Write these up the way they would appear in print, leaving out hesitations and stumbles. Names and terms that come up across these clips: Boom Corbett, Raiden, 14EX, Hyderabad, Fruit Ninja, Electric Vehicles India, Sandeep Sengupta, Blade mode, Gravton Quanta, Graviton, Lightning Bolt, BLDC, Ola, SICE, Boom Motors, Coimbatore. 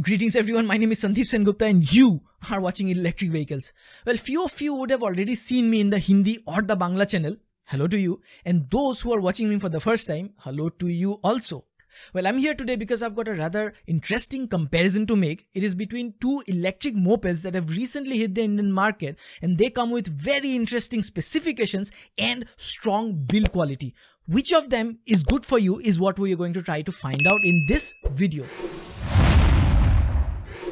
Greetings everyone, my name is Sandeep Sengupta and you are watching Electric Vehicles. Well, few of you would have already seen me in the Hindi or the Bangla channel. Hello to you. And those who are watching me for the first time, hello to you also. Well, I'm here today because I've got a rather interesting comparison to make. It is between two electric mopeds that have recently hit the Indian market and they come with very interesting specifications and strong build quality. Which of them is good for you is what we are going to try to find out in this video.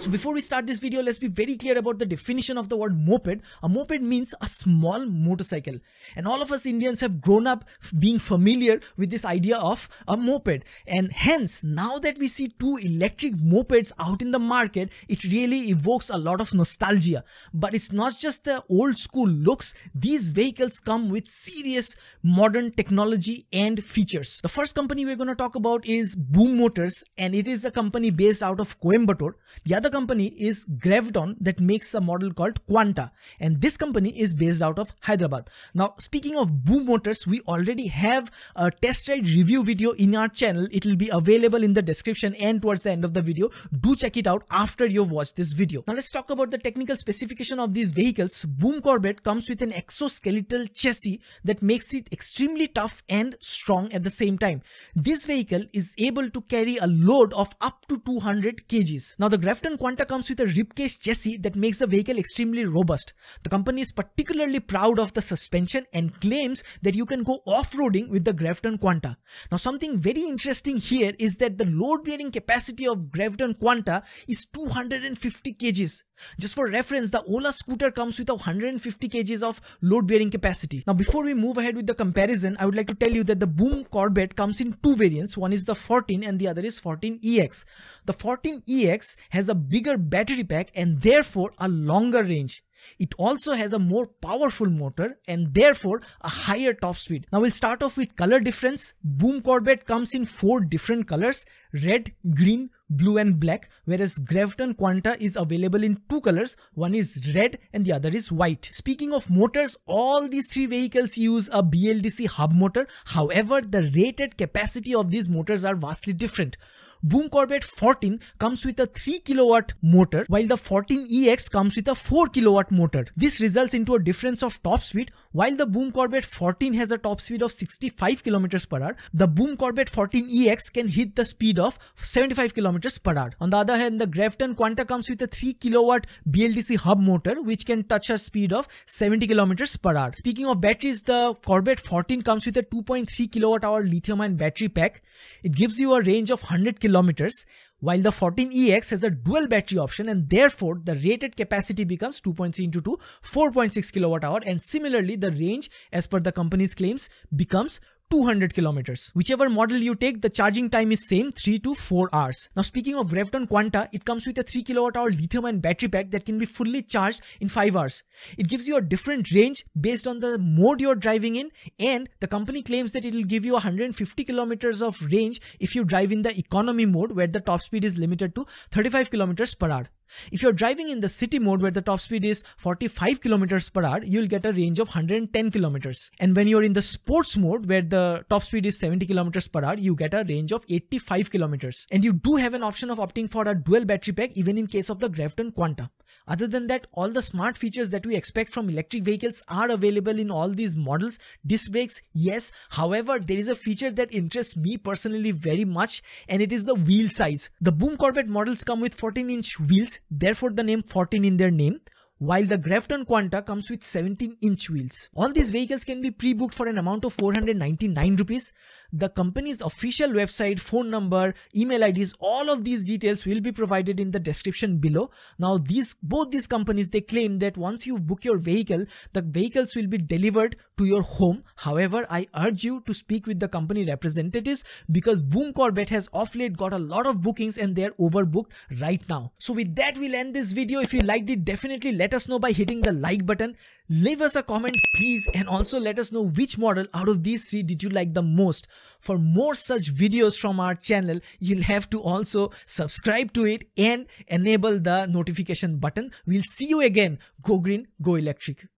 So before we start this video, let's be very clear about the definition of the word moped. A moped means a small motorcycle. And all of us Indians have grown up being familiar with this idea of a moped. And hence, now that we see two electric mopeds out in the market, it really evokes a lot of nostalgia. But it's not just the old school looks. These vehicles come with serious modern technology and features. The first company we're going to talk about is Boom Motors. And it is a company based out of Coimbatore. The other company is Graviton that makes a model called Quanta, and this company is based out of Hyderabad. Now, speaking of Boom Motors, we already have a test ride review video in our channel. It will be available in the description and towards the end of the video. Do check it out after you've watched this video. Now, let's talk about the technical specification of these vehicles. Boom Corbett comes with an exoskeletal chassis that makes it extremely tough and strong at the same time. This vehicle is able to carry a load of up to 200 kgs. Now, the Gravton Quanta comes with a ribcage chassis that makes the vehicle extremely robust. The company is particularly proud of the suspension and claims that you can go off-roading with the Gravton Quanta. Now, something very interesting here is that the load-bearing capacity of Gravton Quanta is 250 kgs. Just for reference, the Ola scooter comes with 150 kgs of load-bearing capacity. Now, before we move ahead with the comparison, I would like to tell you that the Boom Corbett comes in two variants. One is the 14 and the other is 14EX. The 14EX has a bigger battery pack and therefore a longer range. It also has a more powerful motor and therefore a higher top speed. Now we'll start off with color difference. Boom Corbett comes in four different colors: red, green, blue and black, whereas Gravton Quanta is available in two colors. One is red and the other is white. Speaking of motors, all these three vehicles use a BLDC hub motor. However, the rated capacity of these motors are vastly different. Boom Corbett 14 comes with a 3 kilowatt motor, while the 14EX comes with a 4 kilowatt motor. This results into a difference of top speed. While the Boom Corbett 14 has a top speed of 65 kilometers per hour, the Boom Corbett 14EX can hit the speed of 75 kilometers per hour. On the other hand, the Gravton Quanta comes with a 3 kilowatt BLDC hub motor, which can touch a speed of 70 kilometers per hour. Speaking of batteries, the Corbett 14 comes with a 2.3 kilowatt hour lithium-ion battery pack. It gives you a range of 100 kilometers, while the 14EX has a dual battery option and therefore the rated capacity becomes 2.3 × 2, 4.6 kilowatt hour, and similarly the range as per the company's claims becomes 200 kilometers. Whichever model you take, the charging time is same, 3 to 4 hours. Now speaking of Gravton Quanta, it comes with a 3 kilowatt hour lithium-ion battery pack that can be fully charged in 5 hours. It gives you a different range based on the mode you're driving in, and the company claims that it will give you 150 kilometers of range if you drive in the economy mode where the top speed is limited to 35 kilometers per hour. If you're driving in the city mode where the top speed is 45 kilometers per hour, you'll get a range of 110 kilometers. And when you're in the sports mode where the top speed is 70 kilometers per hour, you get a range of 85 kilometers. And you do have an option of opting for a dual battery pack even in case of the Gravton Quanta. Other than that, all the smart features that we expect from electric vehicles are available in all these models. Disc brakes, yes. However, there is a feature that interests me personally very much, and it is the wheel size. The Boom Corbett models come with 14-inch wheels, therefore the name 14 in their name, while the Gravton Quanta comes with 17-inch wheels. All these vehicles can be pre-booked for an amount of 499 rupees. The company's official website, phone number, email IDs, all of these details will be provided in the description below. Now both these companies, they claim that once you book your vehicle, the vehicles will be delivered to your home. However, I urge you to speak with the company representatives because Boom Corbett has off late got a lot of bookings and they're overbooked right now. So with that, we'll end this video. If you liked it, definitely let us know by hitting the like button. Leave us a comment please, and also let us know which model out of these three did you like the most. For more such videos from our channel, you'll have to also subscribe to it and enable the notification button. We'll see you again. Go green, go electric.